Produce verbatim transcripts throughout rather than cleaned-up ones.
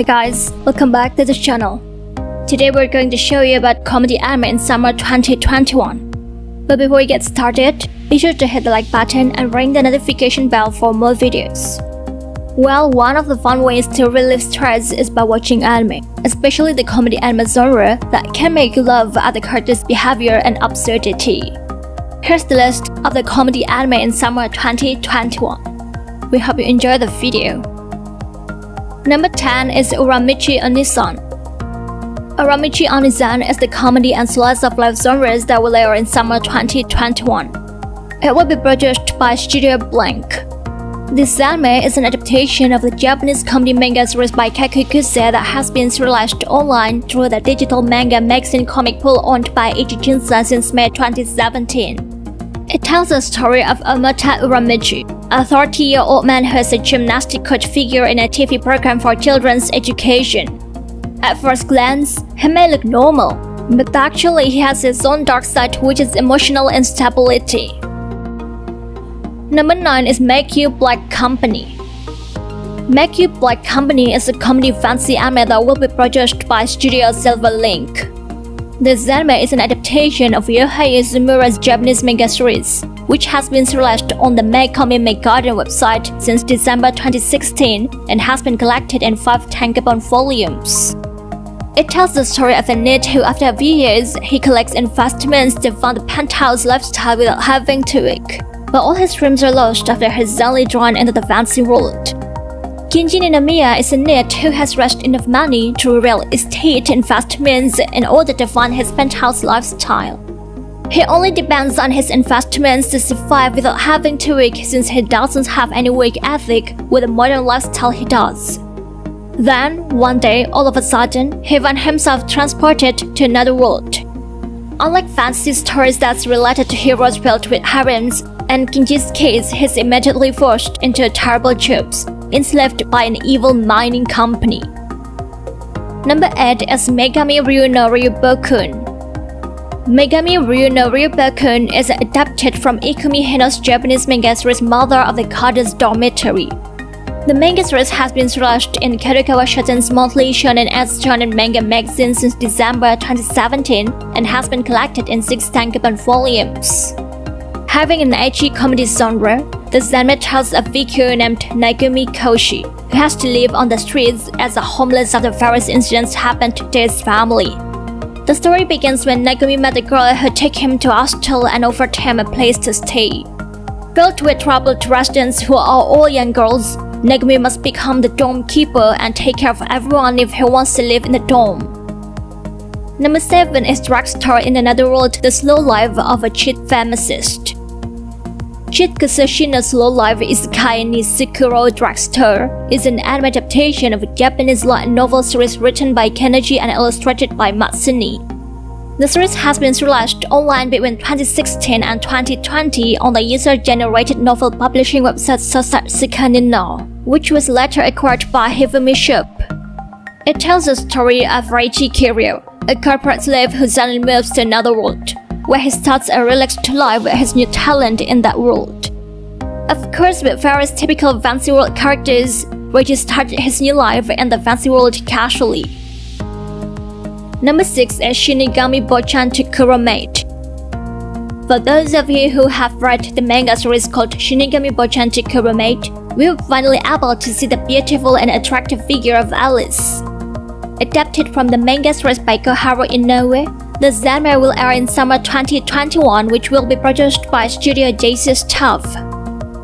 Hi guys, welcome back to the channel. Today we're going to show you about comedy anime in summer twenty twenty-one. But before we get started, be sure to hit the like button and ring the notification bell for more videos. Well, one of the fun ways to relieve stress is by watching anime, especially the comedy anime genre that can make you laugh at the character's behavior and absurdity. Here's the list of the comedy anime in summer twenty twenty-one. We hope you enjoy the video. Number ten is Uramichi Oniisan. Uramichi Oniisan is the comedy and slice of life genres that will air in summer twenty twenty-one. It will be produced by Studio Blink. This anime is an adaptation of the Japanese comedy manga series by Kaku Kuse that has been released online through the digital manga magazine Comic Pool owned by Ichijinsha since May twenty seventeen. It tells the story of Amata Uramiji, a thirty-year-old man who is a gymnastic coach figure in a T V program for children's education. At first glance, he may look normal, but actually he has his own dark side, which is emotional instability. Number nine is Make You Black Company. Make You Black Company is a comedy fantasy anime that will be produced by Studio Silver Link. This anime is an adaptation of Yohei Izumura's Japanese manga series, which has been released on the Meikomi Megarden website since December twenty sixteen and has been collected in five tankabon volumes. It tells the story of a knight who, after a few years, he collects investments to fund the penthouse lifestyle without having to work, but all his dreams are lost after he's suddenly drawn into the fancy world. Kinji Ninomiya is a knight who has raised enough money through real estate investments in order to fund his penthouse lifestyle. He only depends on his investments to survive without having to work, since he doesn't have any work ethic with the modern lifestyle he does. Then, one day, all of a sudden, he finds himself transported to another world. Unlike fantasy stories that's related to heroes built with harems, in Kinji's case, he's immediately forced into terrible jobs, enslaved by an evil mining company. Number eight is Megami Ryu no Ryuboku-kun. Megami Ryu no Ryuboku-kun is adapted from Ikumi Hino's Japanese manga series Mother of the Goddess Dormitory. The manga series has been released in Kadokawa Shoten's monthly shonen as shonen manga magazine since December twenty seventeen and has been collected in six tankobon volumes. Having an ecchi comedy genre, this anime tells a figure named Nagumi Koshi, who has to live on the streets as a homeless after various incidents happened to his family. The story begins when Nagumi met a girl who took him to a hostel and offered him a place to stay. Filled with troubled residents who are all young girls, Nagumi must become the dorm keeper and take care of everyone if he wants to live in the dorm. Number seven is Drugstore in Another World The Slow Life of a Cheap Pharmacist. Cheat Kusushino's Slow Life is Isekai ni Sekuro Drugstore is an anime adaptation of a Japanese light novel series written by Kenji and illustrated by Matsuni. The series has been released online between twenty sixteen and twenty twenty on the user-generated novel publishing website Shousetsuka ni Narou, which was later acquired by Hifumi Shobo. It tells the story of Reiji Kiryu, a corporate slave who suddenly moves to another world, where he starts a relaxed life with his new talent in that world. Of course, with various typical fantasy world characters, Reiji started his new life in the fantasy world casually. Number six is Shinigami Bocchan to Kuro Maid. For those of you who have read the manga series called Shinigami Bocchan to Kuro Maid, we were finally able to see the beautiful and attractive figure of Alice. Adapted from the manga series by Koharu Inoue, the anime will air in summer twenty twenty-one, which will be produced by Studio J C. Staff.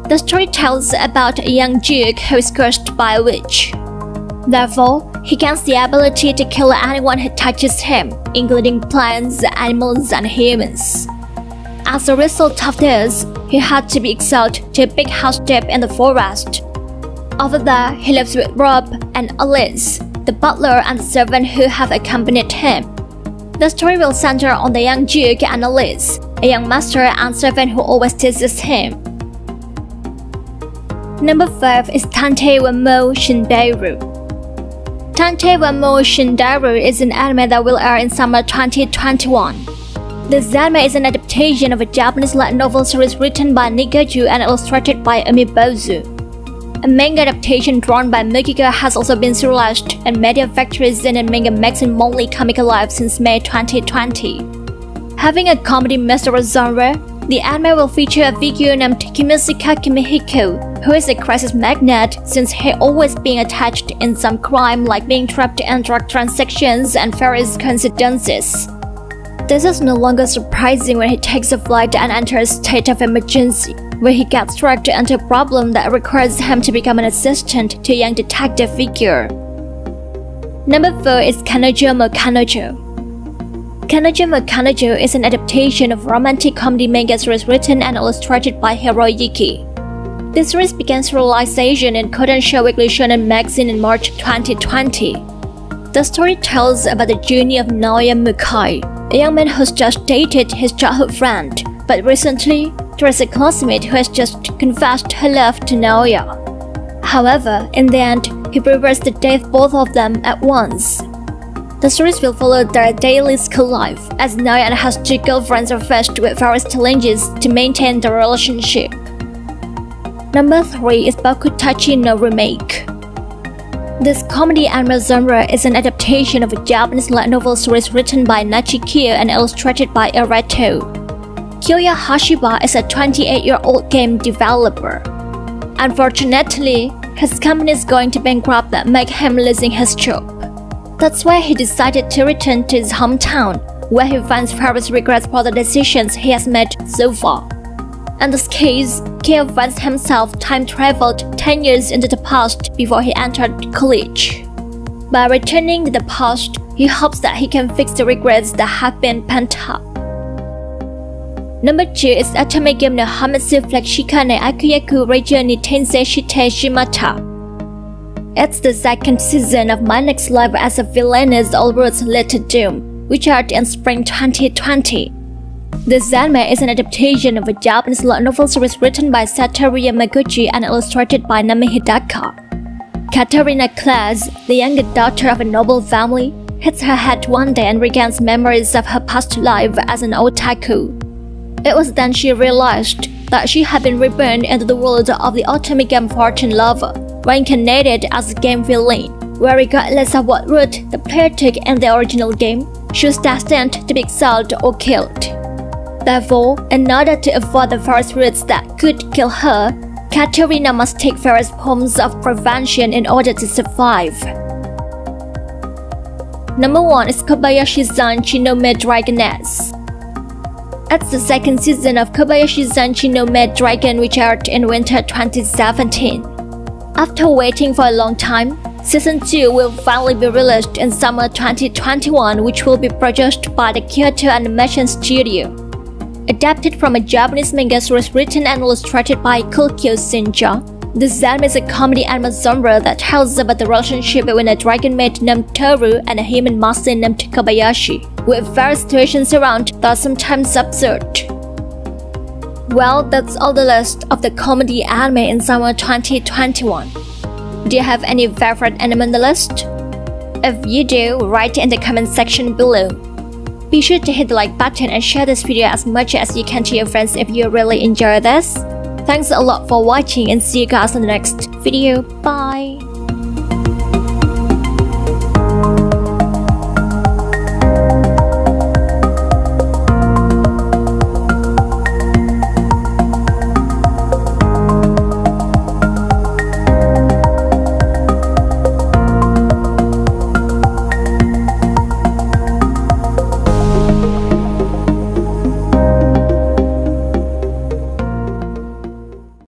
The story tells about a young duke who is cursed by a witch. Therefore, he gains the ability to kill anyone who touches him, including plants, animals, and humans. As a result of this, he had to be exiled to a big house deep in the forest. Over there, he lives with Rob and Alice, the butler and the servant who have accompanied him. The story will center on the young duke and Alice, a young master and servant who always teases him. Number five is Tantei wa Mou Shindeiru. Tantei wa Mou Shindeiru is an anime that will air in summer twenty twenty-one. This anime is an adaptation of a Japanese light novel series written by Nigaju and illustrated by Amibozu. A manga adaptation drawn by Mikika has also been serialized, and media factory zen and manga magazine monthly Comic Live since May twenty twenty. Having a comedy mystery genre, the anime will feature a figure named Kimisika Kimihiko, who is a crisis magnate since he always being attached in some crime like being trapped in drug transactions and various coincidences. This is no longer surprising when he takes a flight and enters a state of emergency, where he gets dragged into a problem that requires him to become an assistant to a young detective figure. Number four is Kanojo Mo Kanojo. Kanojo Mo Kanojo is an adaptation of romantic comedy manga series written and illustrated by Hiroyuki. This series began serialization in Kodansha Weekly Shonen magazine in March twenty twenty. The story tells about the journey of Naoya Mukai, a young man who's just dated his childhood friend, but recently, there is a classmate who has just confessed her love to Naoya. However, in the end, he prefers to date both of them at once. The series will follow their daily school life, as Naoya and her two girlfriends are faced with various challenges to maintain their relationship. Number three is Bakutachi no Remake. This comedy anime genre is an adaptation of a Japanese light novel series written by Nachi Kiyo and illustrated by Erato. Kyoya Hashiba is a twenty-eight-year-old game developer. Unfortunately, his company is going to bankrupt that make him losing his job. That's why he decided to return to his hometown, where he finds various regrets for the decisions he has made so far. In this case, Kyo finds himself time-traveled ten years into the past before he entered college. By returning to the past, he hopes that he can fix the regrets that have been pent up. Number two is Atome Game no Hametsu Flag Shikane Akuyaku Reijou ni Tensei Shite Shimata. It's the second season of My Next Life as a Villainess All Roads Lead to Doom, which aired in spring twenty twenty. This anime is an adaptation of a Japanese light novel series written by Satoru Yamaguchi and illustrated by Nami Hidaka. Katarina Claes, the younger daughter of a noble family, hits her head one day and regains memories of her past life as an otaku. It was then she realized that she had been reborn into the world of the Otome Game Fortune Lover, reincarnated as a game villain, where regardless of what route the player took in the original game, she was destined to be exiled or killed. Therefore, in order to avoid the various routes that could kill her, Katarina must take various forms of prevention in order to survive. Number one is Kobayashi-san Chinome Dragoness. It's the second season of Kobayashi-san Chinome Dragon, which aired in winter twenty seventeen. After waiting for a long time, Season two will finally be released in summer twenty twenty-one, which will be produced by the Kyoto Animation Studio. Adapted from a Japanese manga series written and illustrated by Kokyo Shinja, this anime is a comedy anime genre that tells about the relationship between a dragon maid named Toru and a human master named Kobayashi, with various situations around that are sometimes absurd. Well, that's all the list of the comedy anime in summer twenty twenty-one. Do you have any favorite anime on the list? If you do, write in the comment section below. Be sure to hit the like button and share this video as much as you can to your friends if you really enjoy this. Thanks a lot for watching and see you guys in the next video. Bye!